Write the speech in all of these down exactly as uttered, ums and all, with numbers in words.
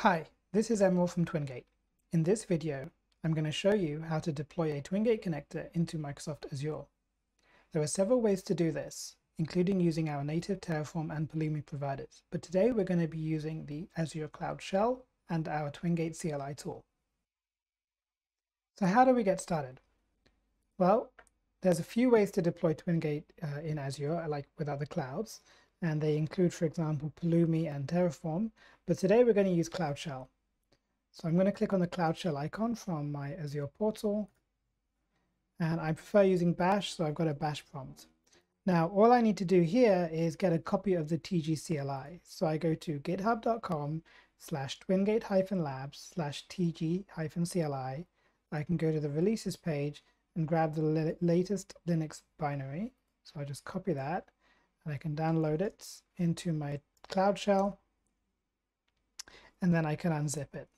Hi, this is Emerald from TwinGate. In this video, I'm going to show you how to deploy a TwinGate connector into Microsoft Azure. There are several ways to do this, including using our native Terraform and Pulumi providers, but today we're going to be using the Azure Cloud Shell and our TwinGate C L I tool. So how do we get started? Well, there's a few ways to deploy TwinGate uh, in Azure, like with other clouds, and they include, for example, Pulumi and Terraform, but today we're going to use Cloud Shell. So I'm going to click on the Cloud Shell icon from my Azure portal, and I prefer using bash, so I've got a bash prompt. Now, all I need to do here is get a copy of the T G C L I. So I go to github.com slash twingate hyphen labs slash TG hyphen CLI. I can go to the releases page and grab the latest Linux binary. So I just copy that. And I can download it into my Cloud Shell, and then I can unzip it.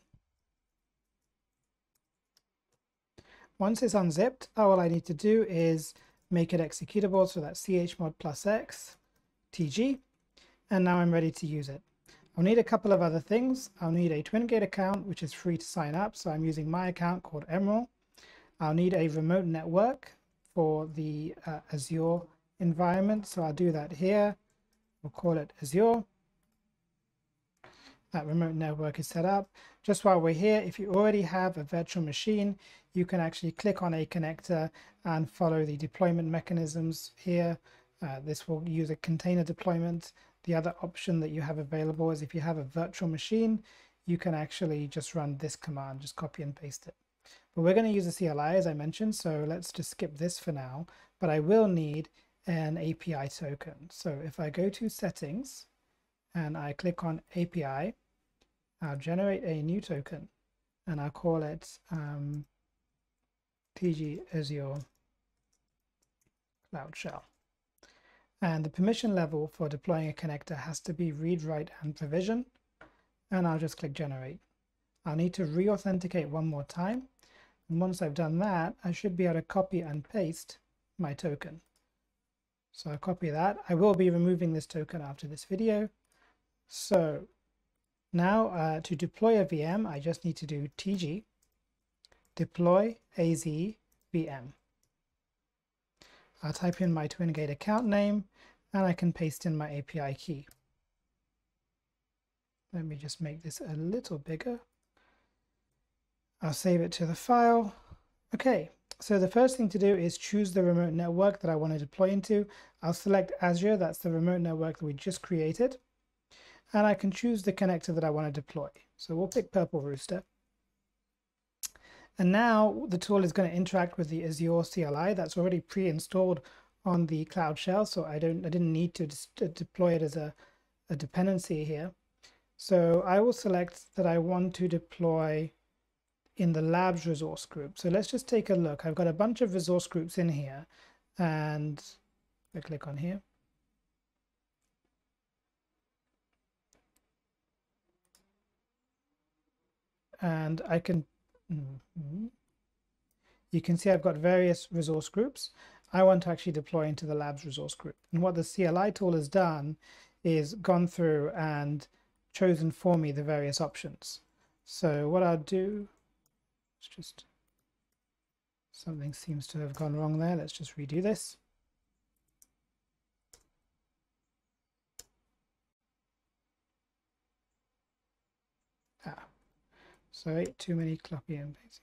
Once it's unzipped, all I need to do is make it executable, so that's chmod plus x tg, and now I'm ready to use it. I'll need a couple of other things. I'll need a TwinGate account, which is free to sign up, so I'm using my account called Emerald. I'll need a remote network for the uh, Azure environment, so I'll do that here. We'll call it Azure. That remote network is set up. Just while we're here, if you already have a virtual machine, you can actually click on a connector and follow the deployment mechanisms here. Uh, this will use a container deployment. The other option that you have available is if you have a virtual machine, you can actually just run this command, just copy and paste it. But we're going to use a C L I, as I mentioned, so let's just skip this for now. But I will need an A P I token. So if I go to settings and I click on A P I, I'll generate a new token and I'll call it um, T G Azure Cloud Shell. And the permission level for deploying a connector has to be read, write, and provision. And I'll just click generate. I'll need to re-authenticate one more time. And once I've done that, I should be able to copy and paste my token. So I'll copy that. I will be removing this token after this video. So now uh, to deploy a V M, I just need to do T G deploy A Z V M. I'll type in my TwinGate account name and I can paste in my A P I key. Let me just make this a little bigger. I'll save it to the file. Okay. So the first thing to do is choose the remote network that I want to deploy into. I'll select Azure, that's the remote network that we just created. And I can choose the connector that I want to deploy. So we'll pick Purple Rooster. And now the tool is going to interact with the Azure C L I that's already pre-installed on the Cloud Shell. So I don't, I didn't need to deploy it as a, a dependency here. So I will select that I want to deploy in the labs resource group. So let's just take a look. I've got a bunch of resource groups in here, and I click on here. And I can, mm-hmm. you can see I've got various resource groups. I want to actually deploy into the labs resource group. And what the C L I tool has done is gone through and chosen for me the various options. So what I'll do, it's just something seems to have gone wrong there. Let's just redo this. Ah, sorry, too many copy and pasting.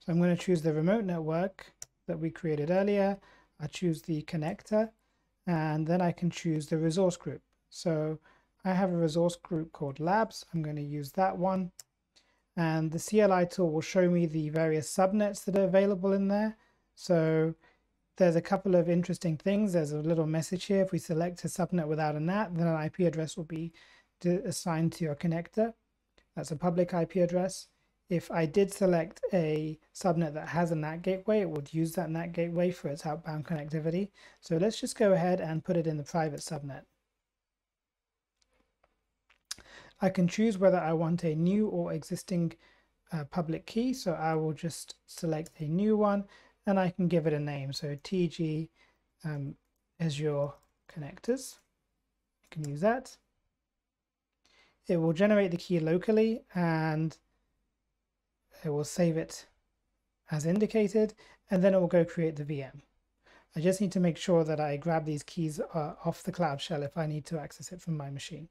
So I'm going to choose the remote network that we created earlier. I choose the connector, and then I can choose the resource group. So I have a resource group called Labs. I'm going to use that one. And the C L I tool will show me the various subnets that are available in there. So there's a couple of interesting things. There's a little message here. If we select a subnet without a N A T, then an I P address will be assigned to your connector. That's a public I P address. If I did select a subnet that has a N A T gateway, it would use that N A T gateway for its outbound connectivity. So let's just go ahead and put it in the private subnet. I can choose whether I want a new or existing uh, public key. So I will just select a new one and I can give it a name. So T G um, Azure Connectors, you can use that. it will generate the key locally and it will save it as indicated, and then it will go create the V M. I just need to make sure that I grab these keys uh, off the Cloud Shell if I need to access it from my machine.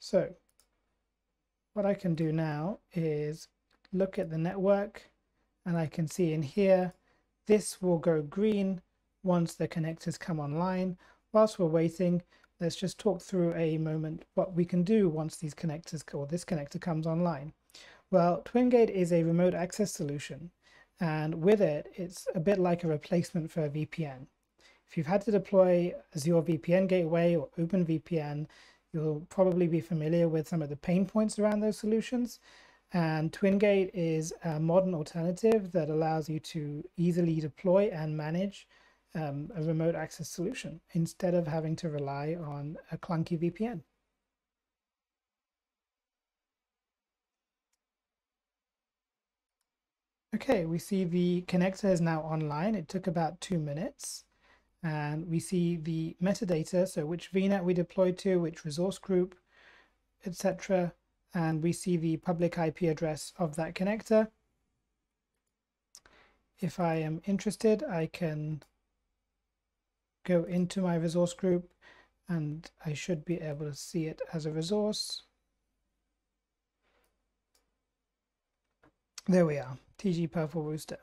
So what I can do now is look at the network, and I can see in here this will go green once the connectors come online. Whilst we're waiting, let's just talk through a moment what we can do once these connectors or this connector comes online. Well, TwinGate is a remote access solution, and with it, it's a bit like a replacement for a V P N. If you've had to deploy Azure V P N Gateway or Open V P N, you'll probably be familiar with some of the pain points around those solutions. And TwinGate is a modern alternative that allows you to easily deploy and manage um, a remote access solution instead of having to rely on a clunky V P N. Okay, we see the connector is now online. It took about two minutes. And we see the metadata, so which V NET we deployed to, which resource group, et cetera. And we see the public I P address of that connector. If I am interested, I can go into my resource group and I should be able to see it as a resource. There we are, T G Purple Rooster.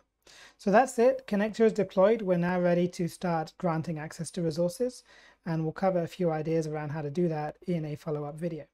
So that's it. Connector is deployed. We're now ready to start granting access to resources, and we'll cover a few ideas around how to do that in a follow-up video.